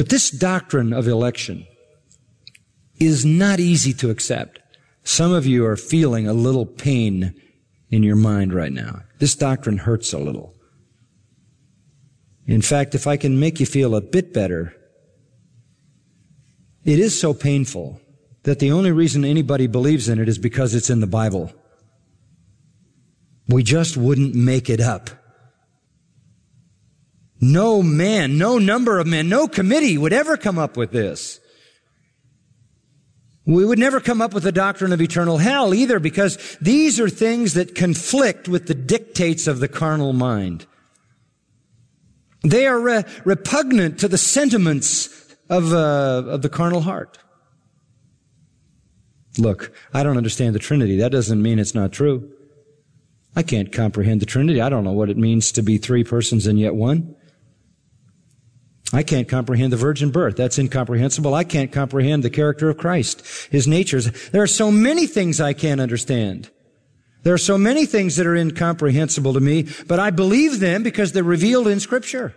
But this doctrine of election is not easy to accept. Some of you are feeling a little pain in your mind right now. This doctrine hurts a little. In fact, if I can make you feel a bit better, it is so painful that the only reason anybody believes in it is because it's in the Bible. We just wouldn't make it up. No man, no number of men, no committee would ever come up with this. We would never come up with the doctrine of eternal hell either, because these are things that conflict with the dictates of the carnal mind. They are repugnant to the sentiments of the carnal heart. Look, I don't understand the Trinity. That doesn't mean it's not true. I can't comprehend the Trinity. I don't know what it means to be three persons and yet one. I can't comprehend the virgin birth. That's incomprehensible. I can't comprehend the character of Christ, His natures. There are so many things I can't understand. There are so many things that are incomprehensible to me, but I believe them because they're revealed in Scripture.